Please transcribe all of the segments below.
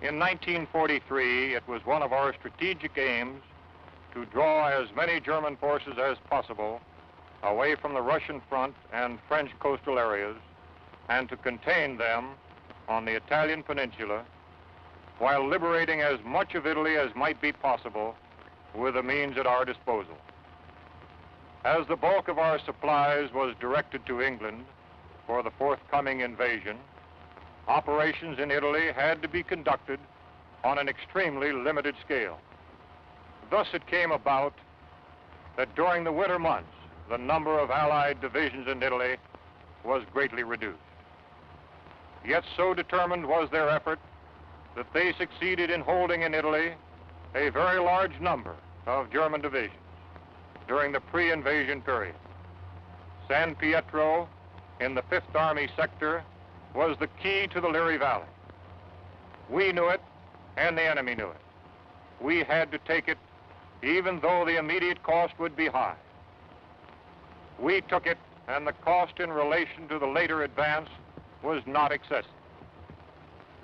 In 1943, it was one of our strategic aims to draw as many German forces as possible away from the Russian front and French coastal areas and to contain them on the Italian peninsula while liberating as much of Italy as might be possible with the means at our disposal. As the bulk of our supplies was directed to England for the forthcoming invasion, operations in Italy had to be conducted on an extremely limited scale. Thus it came about that during the winter months, the number of Allied divisions in Italy was greatly reduced. Yet so determined was their effort that they succeeded in holding in Italy a very large number of German divisions during the pre-invasion period. San Pietro in the 5th Army sector was the key to the Liri Valley. We knew it, and the enemy knew it. We had to take it, even though the immediate cost would be high. We took it, and the cost in relation to the later advance was not excessive.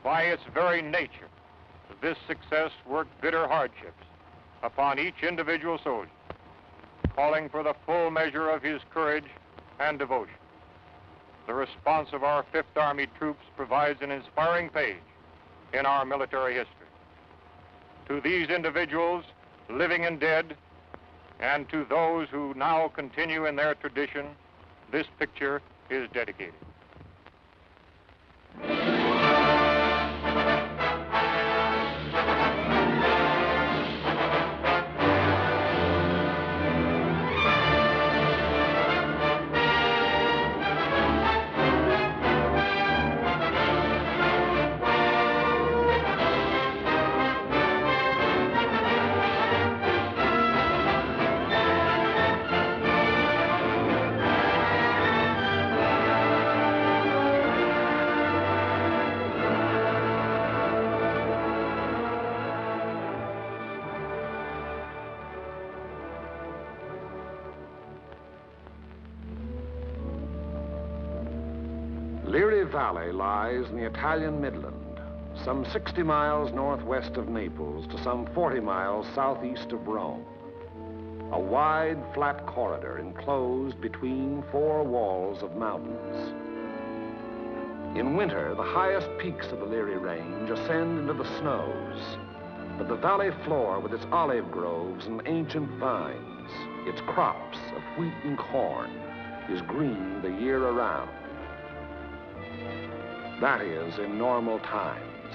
By its very nature, this success worked bitter hardships upon each individual soldier, calling for the full measure of his courage and devotion. The response of our 5th Army troops provides an inspiring page in our military history. To these individuals, living and dead, and to those who now continue in their tradition, this picture is dedicated. Liri Valley lies in the Italian Midland, some 60 miles northwest of Naples to some 40 miles southeast of Rome. A wide, flat corridor enclosed between four walls of mountains. In winter, the highest peaks of the Liri Range ascend into the snows, but the valley floor, with its olive groves and ancient vines, its crops of wheat and corn, is green the year around. That is, in normal times.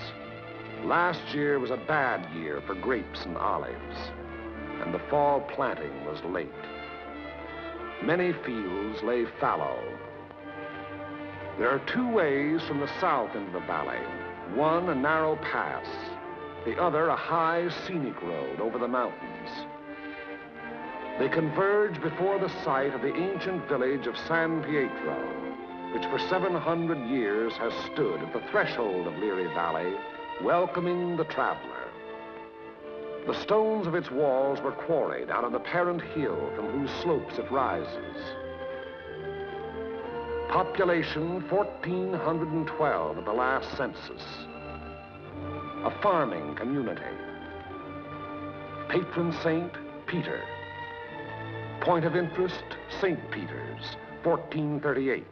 Last year was a bad year for grapes and olives, and the fall planting was late. Many fields lay fallow. There are two ways from the south into the valley, one a narrow pass, the other a high scenic road over the mountains. They converge before the site of the ancient village of San Pietro, which for 700 years has stood at the threshold of Liri Valley, welcoming the traveler. The stones of its walls were quarried out of the parent hill from whose slopes it rises. Population 1,412 at the last census. A farming community. Patron saint, Peter. Point of interest, St. Peter's, 1438.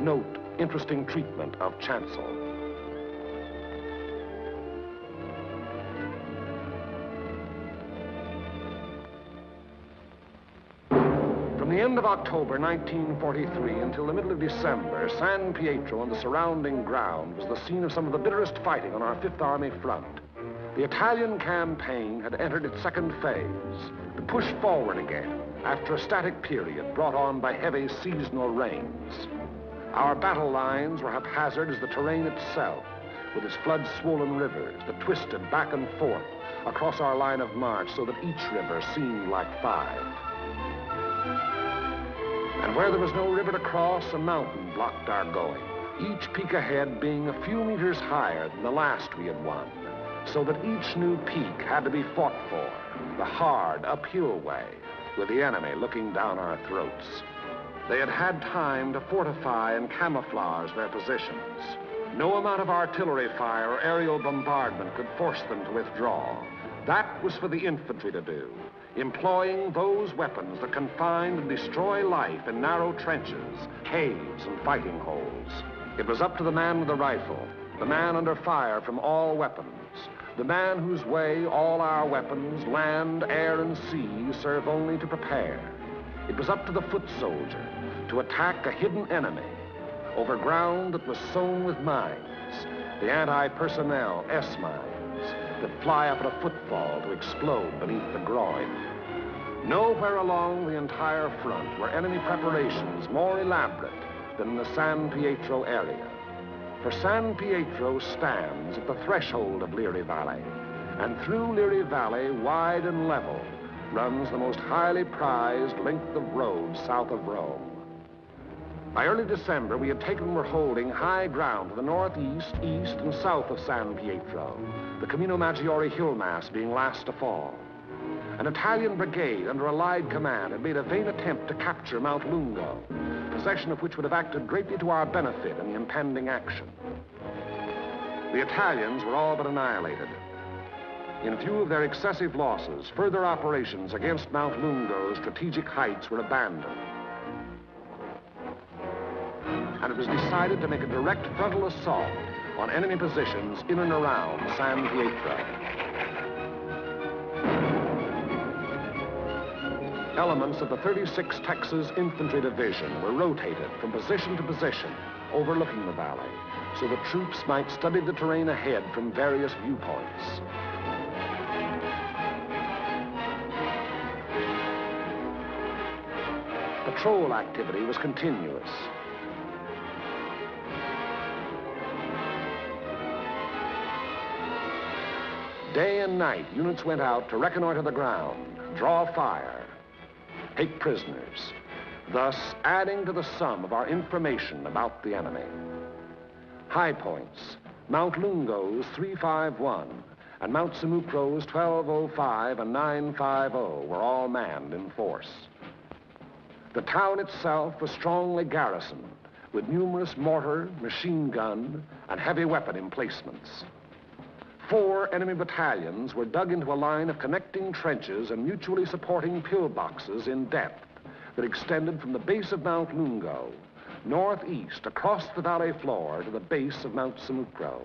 Note, interesting treatment of chancel. From the end of October 1943 until the middle of December, San Pietro and the surrounding ground was the scene of some of the bitterest fighting on our 5th Army front. The Italian campaign had entered its second phase, the push forward again after a static period brought on by heavy seasonal rains. Our battle lines were haphazard as the terrain itself, with its flood-swollen rivers that twisted back and forth across our line of march so that each river seemed like five. And where there was no river to cross, a mountain blocked our going, each peak ahead being a few meters higher than the last we had won, so that each new peak had to be fought for the hard, uphill way, with the enemy looking down our throats. They had had time to fortify and camouflage their positions, No amount of artillery fire or aerial bombardment could force them to withdraw. That was for the infantry to do, employing those weapons that confine and destroy life in narrow trenches, caves, and fighting holes. It was up to the man with the rifle, the man under fire from all weapons, the man whose way all our weapons, land, air, and sea, serve only to prepare. It was up to the foot soldier to attack a hidden enemy over ground that was sown with mines, the anti-personnel S-mines that fly up at a football to explode beneath the groin. Nowhere along the entire front were enemy preparations more elaborate than in the San Pietro area. For San Pietro stands at the threshold of Liri Valley, and through Liri Valley, wide and level, runs the most highly prized length of road south of Rome. By early December, we had taken or holding high ground to the northeast, east, and south of San Pietro, the Camino Maggiore hill mass being last to fall. An Italian brigade under Allied command had made a vain attempt to capture Mount Lungo, possession of which would have acted greatly to our benefit in the impending action. The Italians were all but annihilated. In view of their excessive losses, further operations against Mount Lungo's strategic heights were abandoned, and it was decided to make a direct frontal assault on enemy positions in and around San Pietro. Elements of the 36th Texas Infantry Division were rotated from position to position overlooking the valley, so the troops might study the terrain ahead from various viewpoints. Patrol activity was continuous. Day and night, units went out to reconnoiter the ground, draw fire, take prisoners, thus adding to the sum of our information about the enemy. High points: Mount Lungo's 351 and Mount Sammucro's 1205 and 950 were all manned in force. The town itself was strongly garrisoned with numerous mortar, machine gun, and heavy weapon emplacements. 4 enemy battalions were dug into a line of connecting trenches and mutually supporting pillboxes in depth that extended from the base of Mount Lungo, northeast across the valley floor to the base of Mount Sammucro.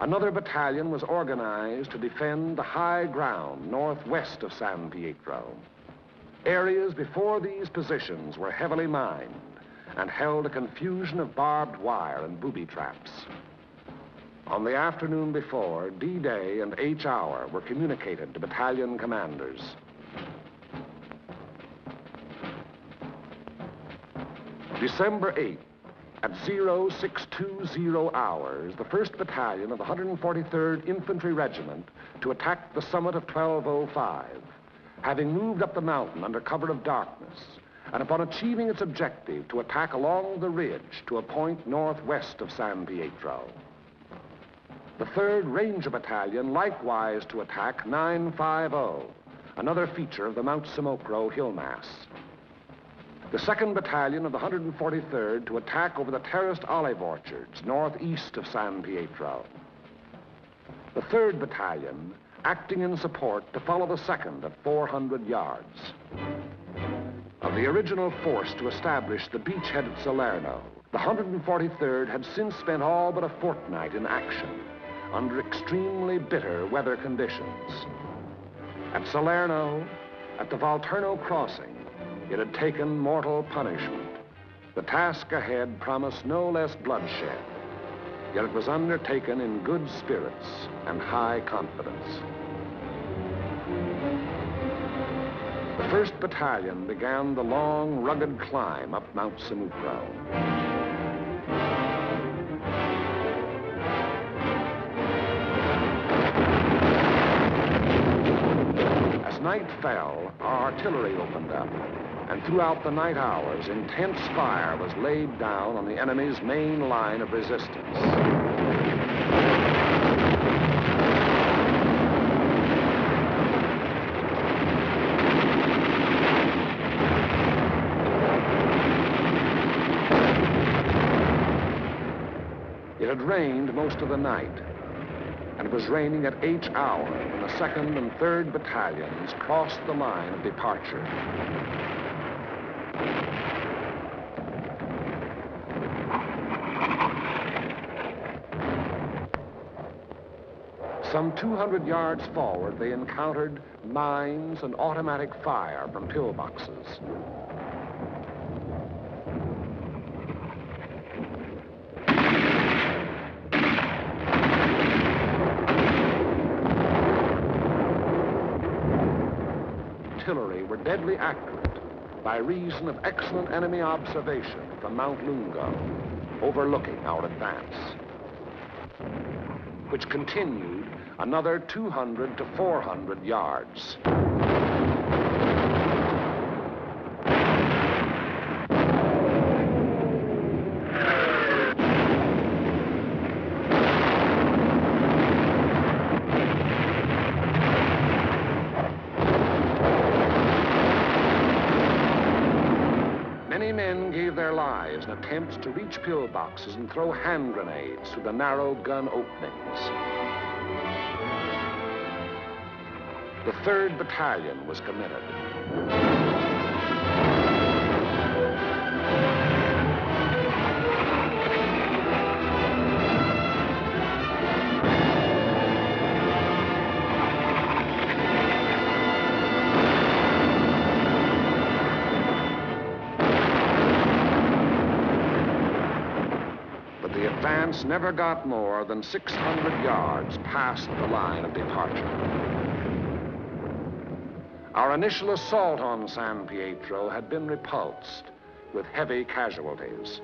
Another battalion was organized to defend the high ground northwest of San Pietro. Areas before these positions were heavily mined and held a confusion of barbed wire and booby traps. On the afternoon before, D-Day and H-Hour were communicated to battalion commanders. December 8th, at 0620 hours, the 1st Battalion of the 143rd Infantry Regiment to attack the summit of 1205, having moved up the mountain under cover of darkness, and upon achieving its objective, to attack along the ridge to a point northwest of San Pietro. The 3rd Ranger Battalion likewise to attack 950, another feature of the Mount Sammucro hill mass. The 2nd Battalion of the 143rd to attack over the terraced olive orchards northeast of San Pietro. The 3rd Battalion acting in support to follow the 2nd at 400 yards. Of the original force to establish the beachhead at Salerno, the 143rd had since spent all but a fortnight in action under extremely bitter weather conditions. At Salerno, at the Volturno crossing, it had taken mortal punishment. The task ahead promised no less bloodshed, yet it was undertaken in good spirits and high confidence. The 1st Battalion began the long, rugged climb up Mount Sammucro. Night fell, our artillery opened up, and throughout the night hours, intense fire was laid down on the enemy's main line of resistance. It had had rained most of the night, and it was raining at each hour when the 2nd and 3rd Battalions crossed the line of departure. Some 200 yards forward, they encountered mines and automatic fire from pillboxes. Artillery were deadly accurate by reason of excellent enemy observation from Mount Lungo, overlooking our advance, which continued another 200 to 400 yards. Many men gave their lives in attempts to reach pillboxes and throw hand grenades through the narrow gun openings. The 3rd Battalion was committed. But the advance never got more than 600 yards past the line of departure. Our initial assault on San Pietro had been repulsed with heavy casualties.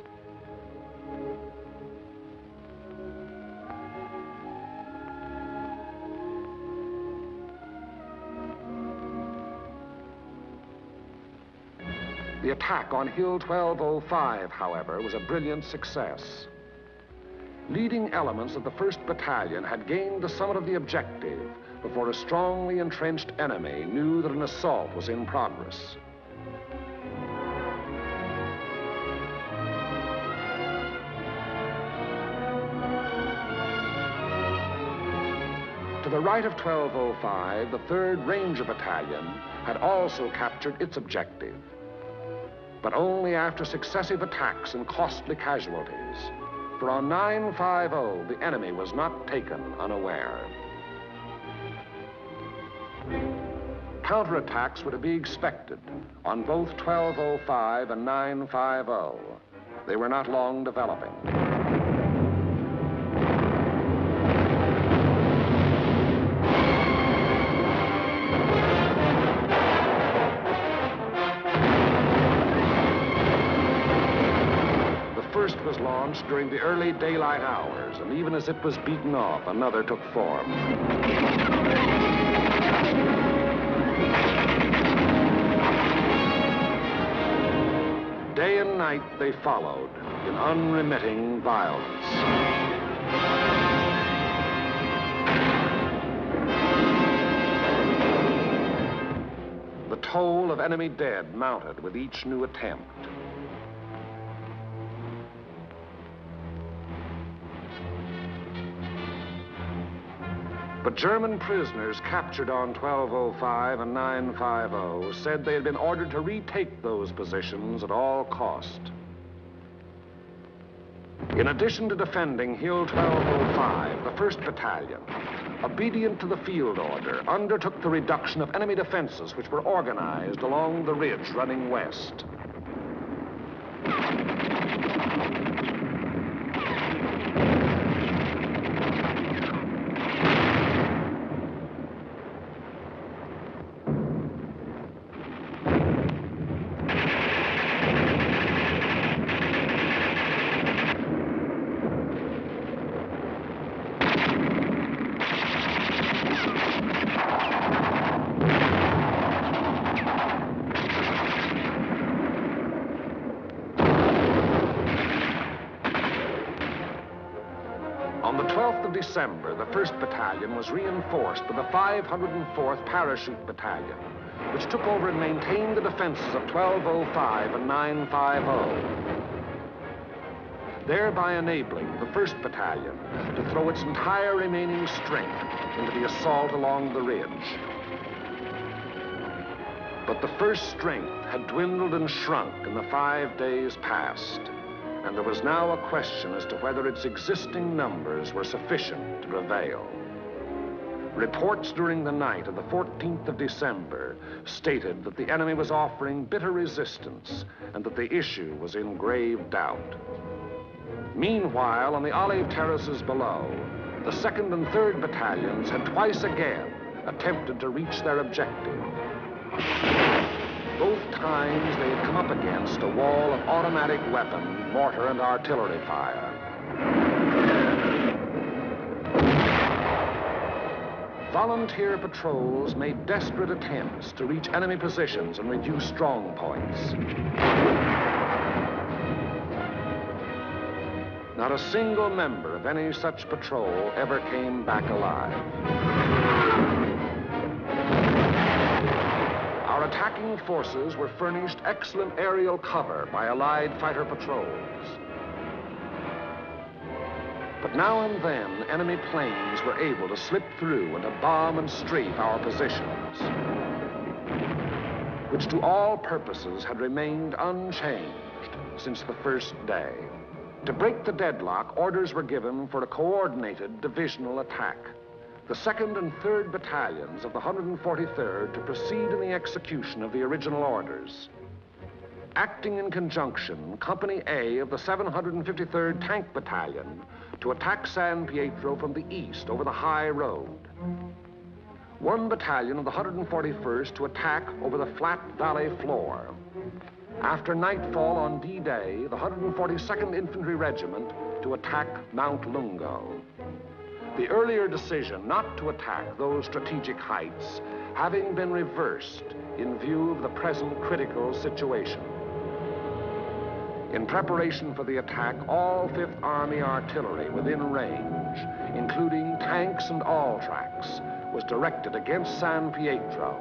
The attack on Hill 1205, however, was a brilliant success. Leading elements of the 1st Battalion had gained the summit of the objective before a strongly entrenched enemy knew that an assault was in progress. To the right of 1205, the 3rd Ranger Battalion had also captured its objective, but only after successive attacks and costly casualties. For on 950, the enemy was not taken unaware. Counterattacks were to be expected on both 1205 and 950. They were not long developing. Was launched during the early daylight hours, and even as it was beaten off, another took form. Day and night they followed in unremitting violence. The toll of enemy dead mounted with each new attempt. But German prisoners captured on 1205 and 950 said they had been ordered to retake those positions at all cost. In addition to defending Hill 1205, the 1st Battalion, obedient to the field order, undertook the reduction of enemy defenses which were organized along the ridge running west. On the 12th of December, the 1st Battalion was reinforced by the 504th Parachute Battalion, which took over and maintained the defenses of 1205 and 950. thereby enabling the 1st Battalion to throw its entire remaining strength into the assault along the ridge. But the first strength had dwindled and shrunk in the 5 days past, and there was now a question as to whether its existing numbers were sufficient to prevail. Reports during the night of the 14th of December stated that the enemy was offering bitter resistance and that the issue was in grave doubt. Meanwhile, on the olive terraces below, the 2nd and 3rd Battalions had twice again attempted to reach their objective. Both times they had come up against a wall of automatic weapon, mortar and artillery fire. Volunteer patrols made desperate attempts to reach enemy positions and reduce strong points. Not a single member of any such patrol ever came back alive. Our attacking forces were furnished excellent aerial cover by Allied fighter patrols. But now and then, enemy planes were able to slip through and to bomb and strafe our positions, which to all purposes had remained unchanged since the first day. To break the deadlock, orders were given for a coordinated divisional attack. The 2nd and 3rd Battalions of the 143rd to proceed in the execution of the original orders. Acting in conjunction, Company A of the 753rd Tank Battalion to attack San Pietro from the east over the high road. One battalion of the 141st to attack over the flat valley floor. After nightfall on D-Day, the 142nd Infantry Regiment to attack Mount Lungo. The earlier decision not to attack those strategic heights having been reversed in view of the present critical situation. In preparation for the attack, all 5th Army artillery within range, including tanks and all tracks, was directed against San Pietro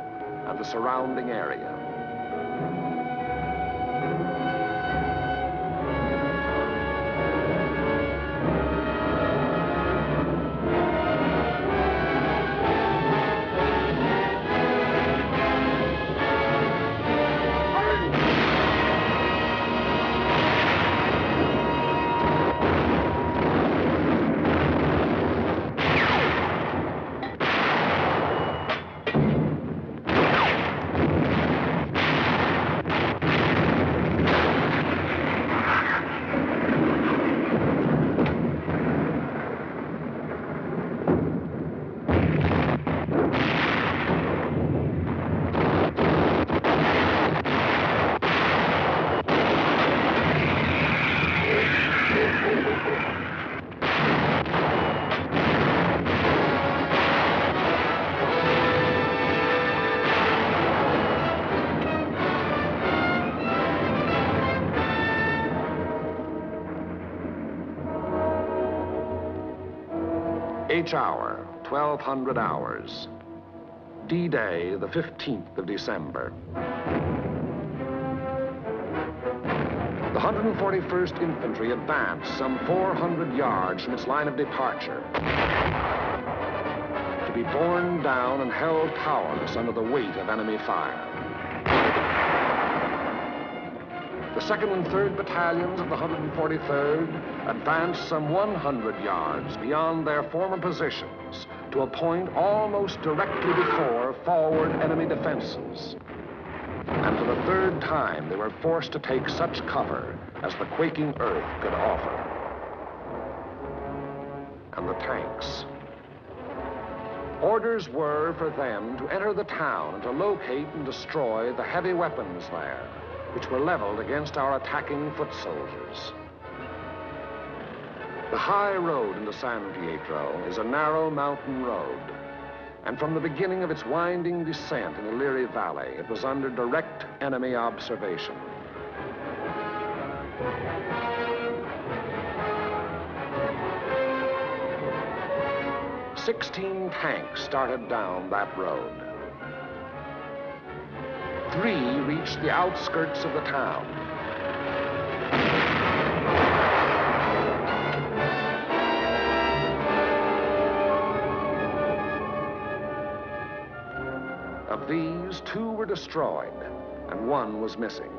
and the surrounding area. Each hour, 1,200 hours. D-Day, the 15th of December. The 141st Infantry advanced some 400 yards from its line of departure, to be borne down and held powerless under the weight of enemy fire. The 2nd and 3rd Battalions of the 143rd advanced some 100 yards beyond their former positions to a point almost directly before forward enemy defenses. And for the third time, they were forced to take such cover as the quaking earth could offer. And the tanks. Orders were for them to enter the town and to locate and destroy the heavy weapons there, which were leveled against our attacking foot soldiers. The high road into San Pietro is a narrow mountain road, and from the beginning of its winding descent in the Liri Valley, it was under direct enemy observation. Sixteen tanks started down that road. Three reached the outskirts of the town. Of these, 2 were destroyed and 1 was missing.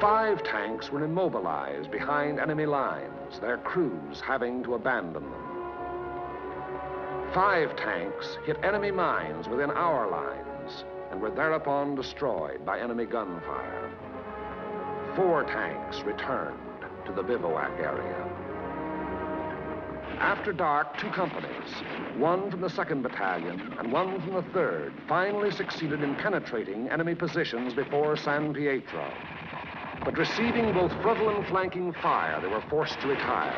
5 tanks were immobilized behind enemy lines, their crews having to abandon them. 5 tanks hit enemy mines within our lines and were thereupon destroyed by enemy gunfire. 4 tanks returned to the bivouac area. After dark, 2 companies, 1 from the 2nd Battalion and 1 from the 3rd, finally succeeded in penetrating enemy positions before San Pietro. But receiving both frontal and flanking fire, they were forced to retire.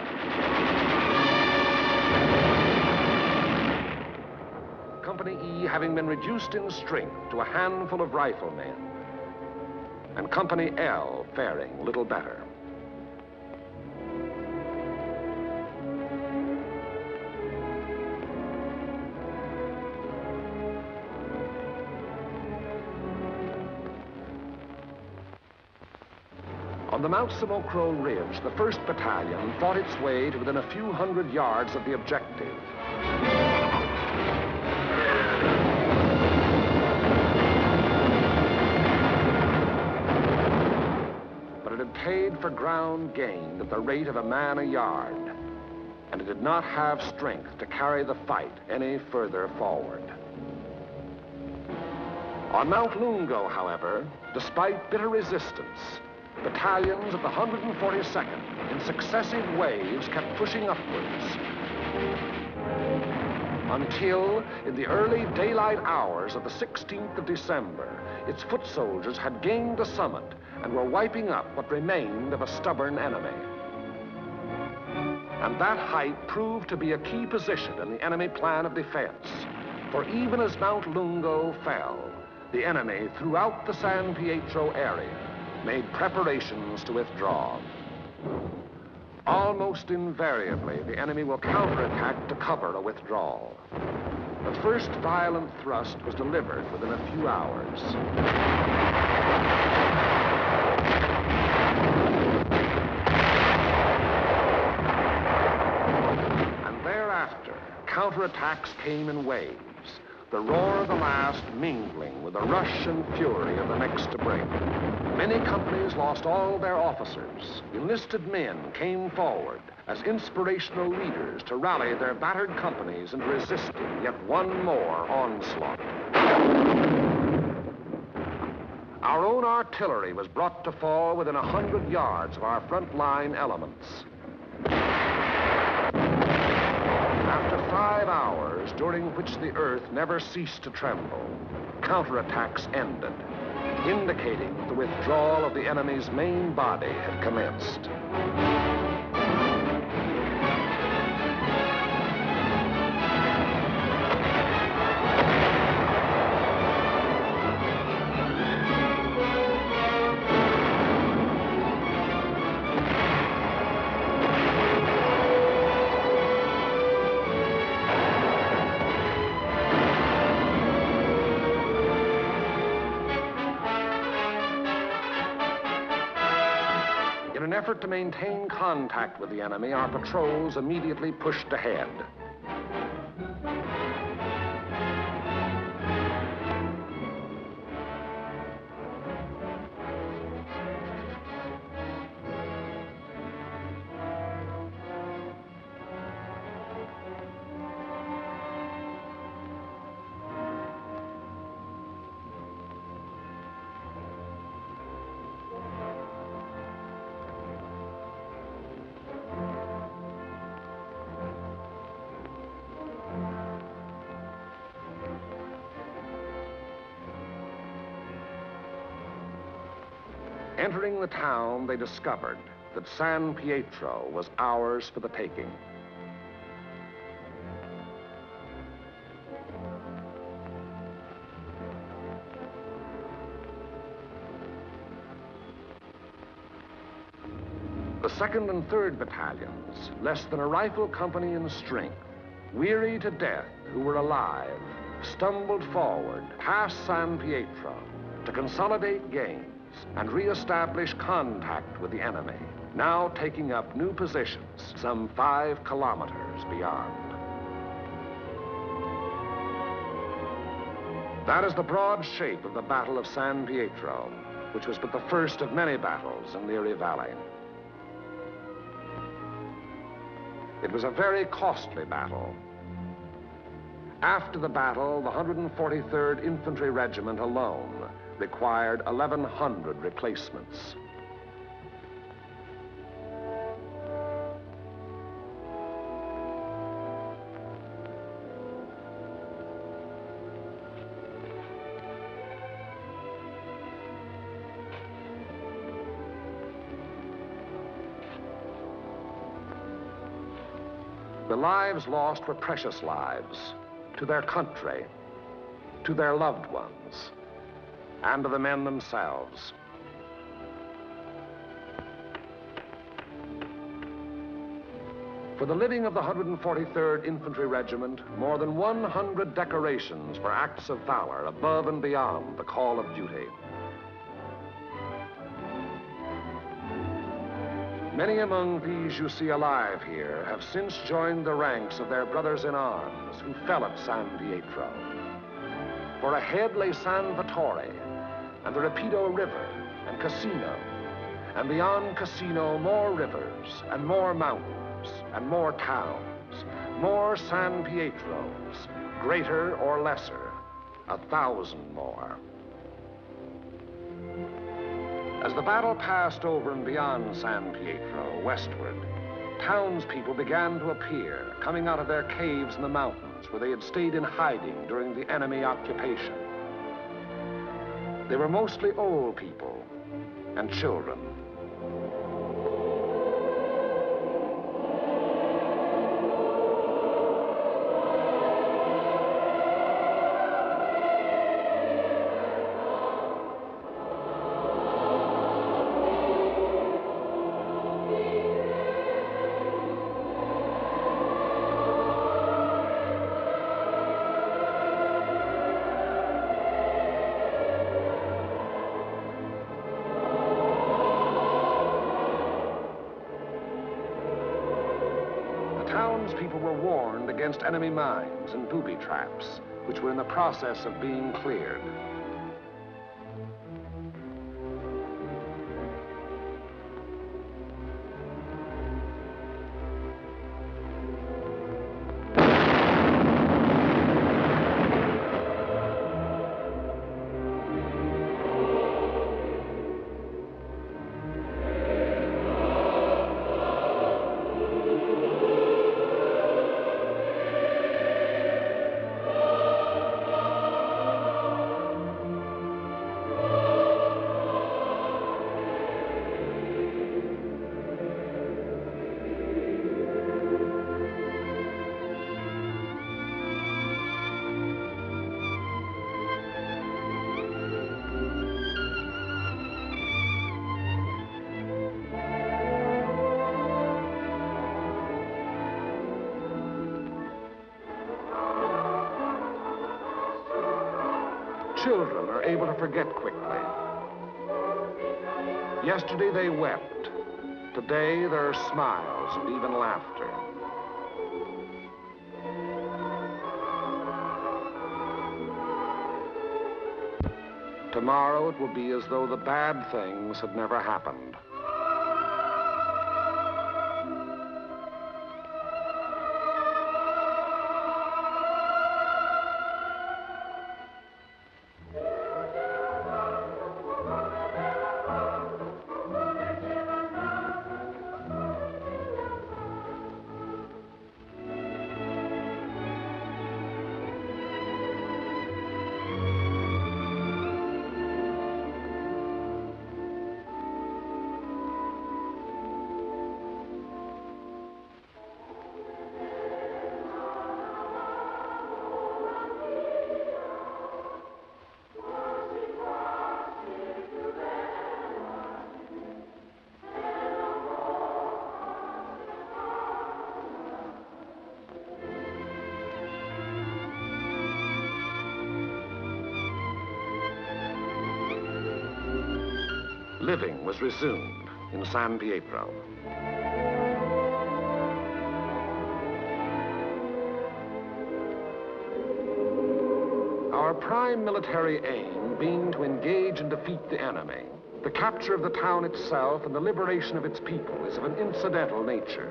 Company E having been reduced in strength to a handful of riflemen, and Company L faring little better. On the Mount Sammucro Ridge, the 1st Battalion fought its way to within a few hundred yards of the objective. Paid for ground gained at the rate of a man a yard, and it did not have strength to carry the fight any further forward. On Mount Lungo, however, despite bitter resistance, battalions of the 142nd in successive waves kept pushing upwards, until, in the early daylight hours of the 16th of December, its foot soldiers had gained the summit and were wiping up what remained of a stubborn enemy. And that height proved to be a key position in the enemy plan of defense, for even as Mount Lungo fell, the enemy throughout the San Pietro area made preparations to withdraw. Almost invariably, the enemy will counterattack to cover a withdrawal. The first violent thrust was delivered within a few hours. And thereafter, counterattacks came in waves, the roar of the last mingling with the rush and fury of the next to break. Many companies lost all their officers. Enlisted men came forward as inspirational leaders to rally their battered companies into resisting yet one more onslaught. Our own artillery was brought to fall within 100 yards of our frontline elements. After 5 hours, during which the earth never ceased to tremble, counterattacks ended, indicating that the withdrawal of the enemy's main body had commenced. In an effort to maintain contact with the enemy, our patrols immediately pushed ahead. Entering the town, they discovered that San Pietro was ours for the taking. The 2nd and 3rd Battalions, less than a rifle company in strength, weary to death who were alive, stumbled forward past San Pietro to consolidate gains and re-establish contact with the enemy, now taking up new positions some 5 kilometers beyond. That is the broad shape of the Battle of San Pietro, which was but the first of many battles in Liri Valley. It was a very costly battle. After the battle, the 143rd Infantry Regiment alone required 1,100 replacements. The lives lost were precious lives to their country, to their loved ones, and to the men themselves. For the living of the 143rd Infantry Regiment, more than 100 decorations for acts of valor above and beyond the call of duty. Many among these you see alive here have since joined the ranks of their brothers in arms who fell at San Pietro. For ahead lay San Vittore, and the Rapido River, and Casino, and beyond Casino, more rivers, and more mountains, and more towns, more San Pietros, greater or lesser, 1,000 more. As the battle passed over and beyond San Pietro, westward, townspeople began to appear, coming out of their caves in the mountains where they had stayed in hiding during the enemy occupation. They were mostly old people and children. People were warned against enemy mines and booby traps, which were in the process of being cleared. Children are able to forget quickly. Yesterday they wept. Today there are smiles and even laughter. Tomorrow it will be as though the bad things had never happened. Living was resumed in San Pietro. Our Their prime military aim being to engage and defeat the enemy. The capture of the town itself and the liberation of its people is of an incidental nature.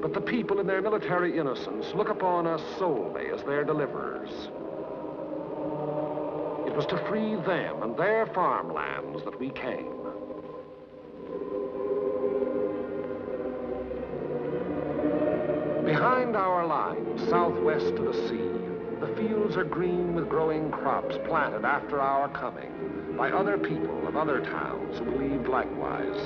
But the people in their military innocence look upon us solely as their deliverers. It was to free them and their farmlands that we came. Behind our line, southwest to the sea, the fields are green with growing crops planted after our coming by other people of other towns who believed likewise.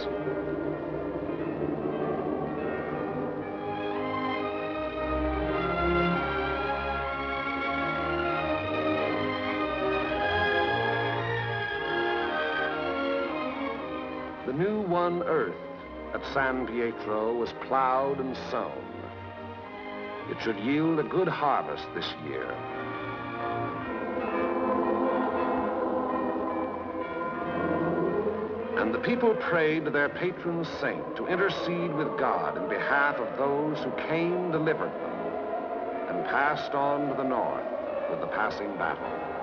The new one earth at San Pietro was plowed and sown. It should yield a good harvest this year. And the people prayed to their patron saint to intercede with God in behalf of those who came, delivered them, and passed on to the north with the passing battle.